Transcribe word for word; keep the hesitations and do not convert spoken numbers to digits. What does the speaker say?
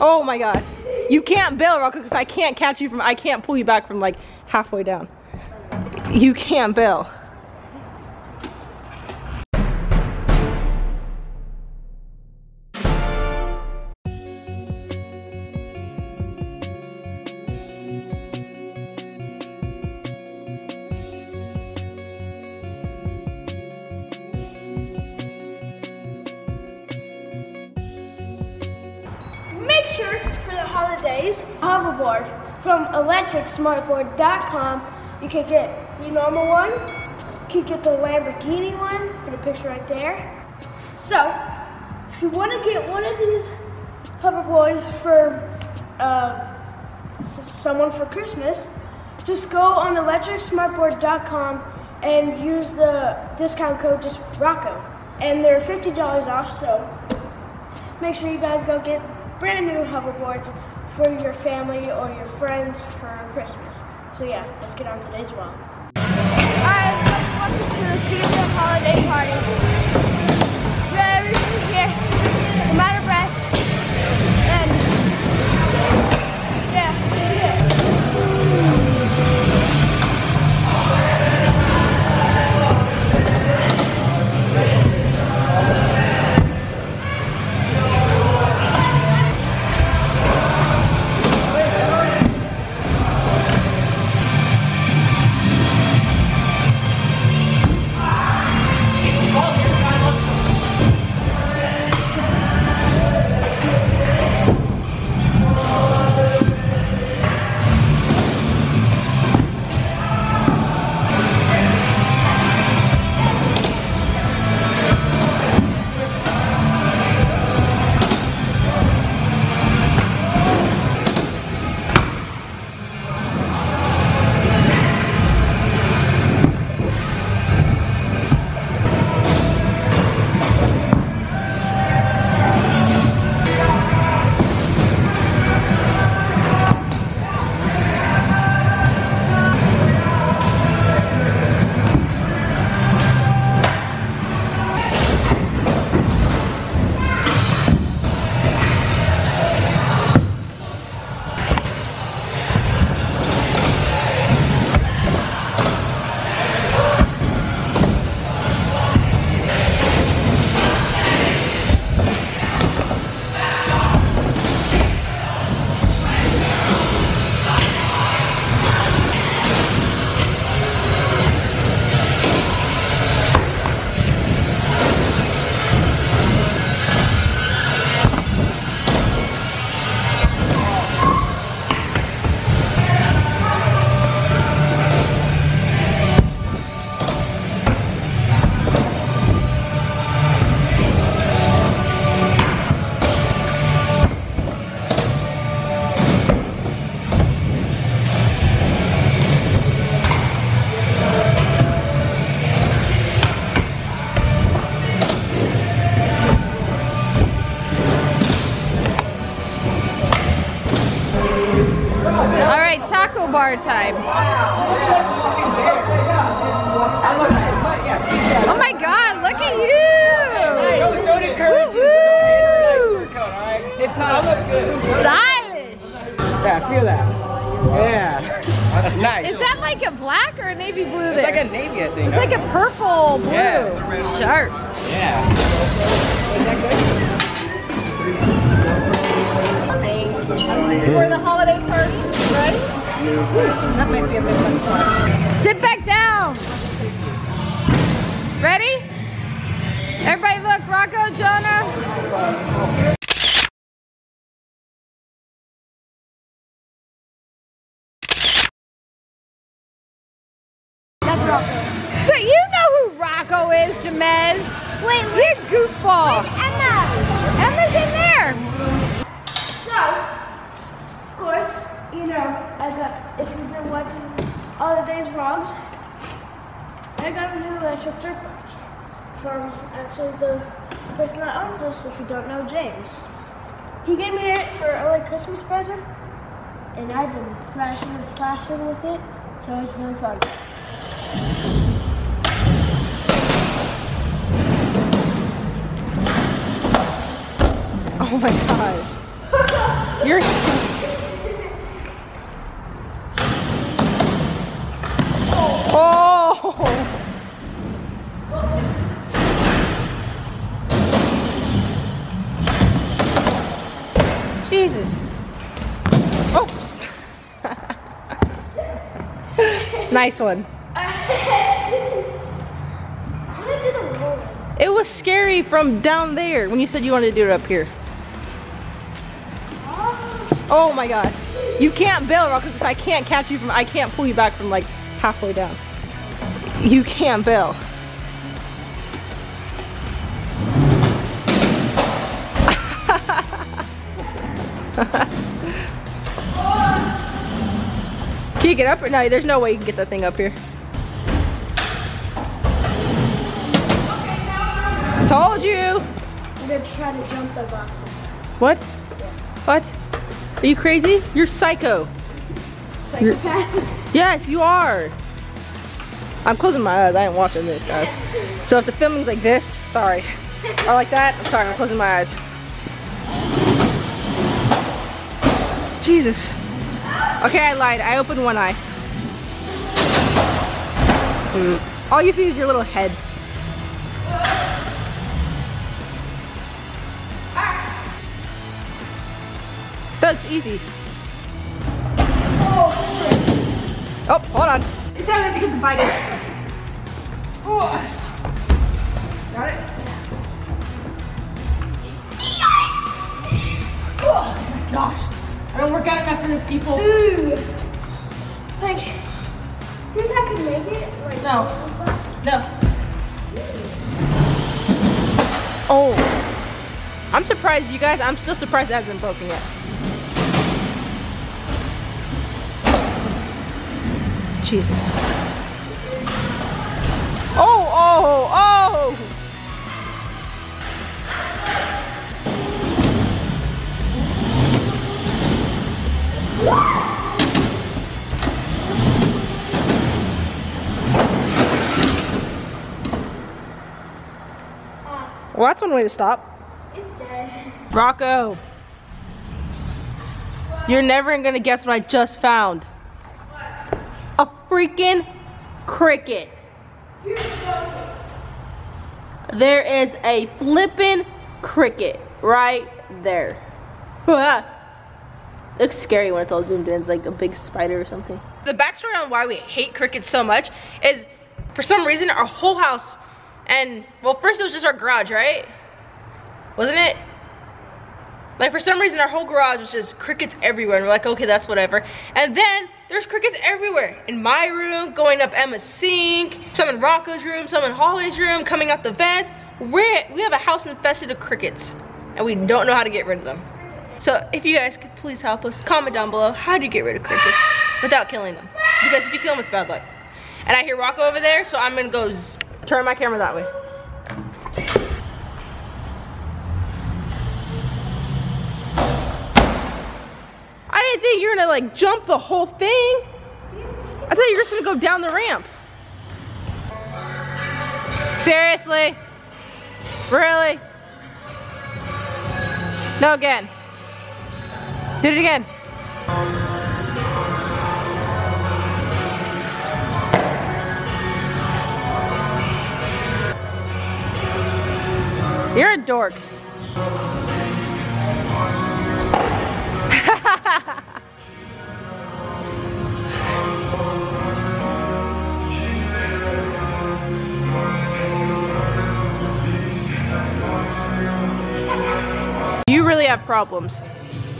Oh my God. You can't bail, Rocco, because I can't catch you from, I can't pull you back from like halfway down. You can't bail. Holidays hoverboard from electric smart board dot com. You can get the normal one, you can get the Lamborghini one, put a picture right there. So if you want to get one of these hoverboards for uh, someone for Christmas, just go on electric smart board dot com and use the discount code just Rocco, and they're fifty dollars off, so make sure you guys go get brand new hoverboards for your family or your friends for Christmas. So yeah, let's get on today's vlog. Alright, welcome to the Scooter holiday party. We got everything here. I'm out of breath. And time. Oh my God, look at you! Woo-hoo! It's not stylish. Yeah, feel that. Yeah. That's nice. Is that like a black or a navy blue there? It's like a navy, I think. It's like a purple blue. Yeah. Sharp. Yeah. For the holiday party, right? That might be a big one. Sit back down. Ready? Everybody look, Rocco, Jonah. That's Rocco. But you know who Rocco is, Jamez. Wait, wait. You're Goofball. Where's Emma? Emma's in there. So, of course, you know, I got, if you've been watching all the day's vlogs, I got a new electric dirt bike from actually the person that owns this, if you don't know, James. He gave me it for a like, Christmas present, and I've been thrashing and slashing with it, so it's really fun. Oh my gosh. You're... Oh! Jesus. Oh! Nice one. It was scary from down there when you said you wanted to do it up here. Oh my God. You can't bail, Rocco, because I can't catch you from, I can't pull you back from like halfway down. You can't bail. Can you get up or no? There's no way you can get that thing up here. Okay, told you. I'm gonna try to jump the boxes. What? Yeah. What? Are you crazy? You're psycho. Psychopath? You're... Yes, you are. I'm closing my eyes. I ain't watching this, guys. So if the filming's like this, sorry. Or like that, I'm sorry. I'm closing my eyes. Jesus. Okay, I lied. I opened one eye. All you see is your little head. That's easy. Oh, hold on. It's time I have to get the bike. Oh. Got it? Oh my gosh. I don't work out enough for this, people. Dude. Like, think I could make it? Like, no. No. Oh. I'm surprised, you guys. I'm still surprised it hasn't broken yet. Jesus. Oh, oh, oh. Well, that's one way to stop. It's dead. Rocco. You're never gonna guess what I just found. A freaking cricket. There is a flippin' cricket right there. Looks scary when it's all zoomed in. It's like a big spider or something. The backstory on why we hate crickets so much is, for some reason, our whole house, and well, first it was just our garage, right? Wasn't it? Like, for some reason, our whole garage was just crickets everywhere, and we're like, okay, that's whatever. And then there's crickets everywhere. In my room, going up Emma's sink, some in Rocco's room, some in Holly's room, coming up the vents. We're, we have a house infested with crickets, and we don't know how to get rid of them. So if you guys could please help us, comment down below, how do you get rid of crickets without killing them? Because if you kill them, it's bad luck. And I hear Rocco over there, so I'm gonna go turn my camera that way. I didn't think you were gonna like jump the whole thing. I thought you were just gonna go down the ramp. Seriously? Really? No, again. Did it again. You're a dork. You really have problems.